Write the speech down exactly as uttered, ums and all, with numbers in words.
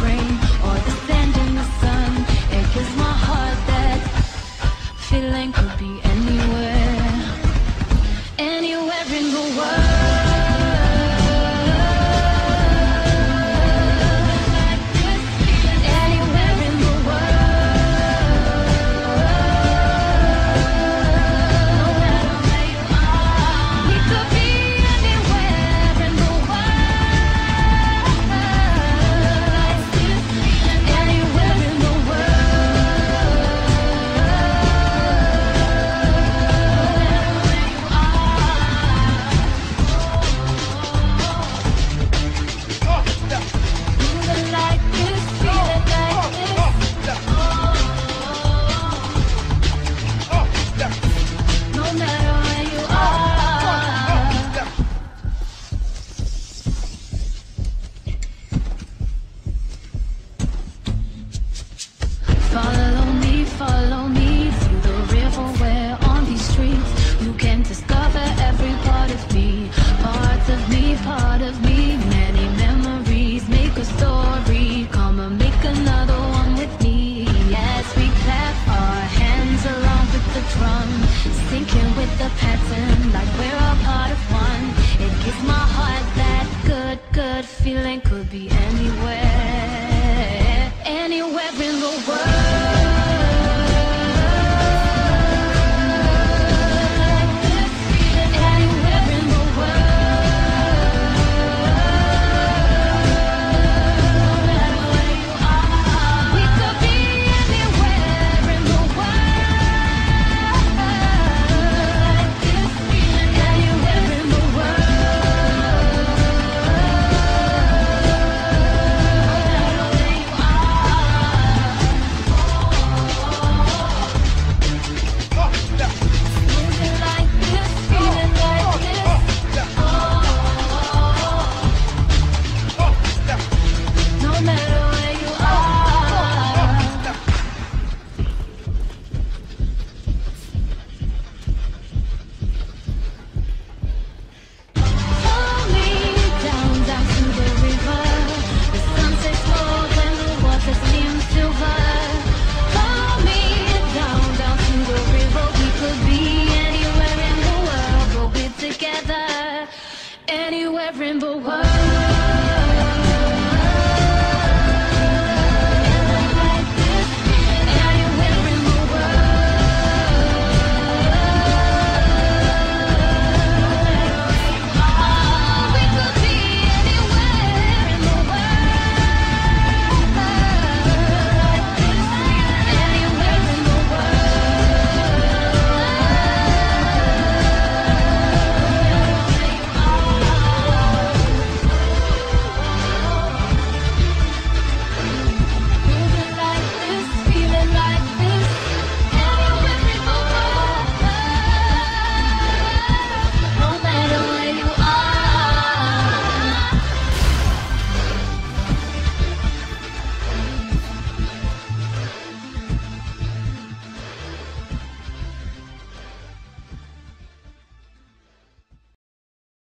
rain or the sand in the sun. It gives my heart that feeling could be anywhere, anywhere in the world. Sinking with the pattern, like we're a part of one. It gives my heart that good, good feeling could be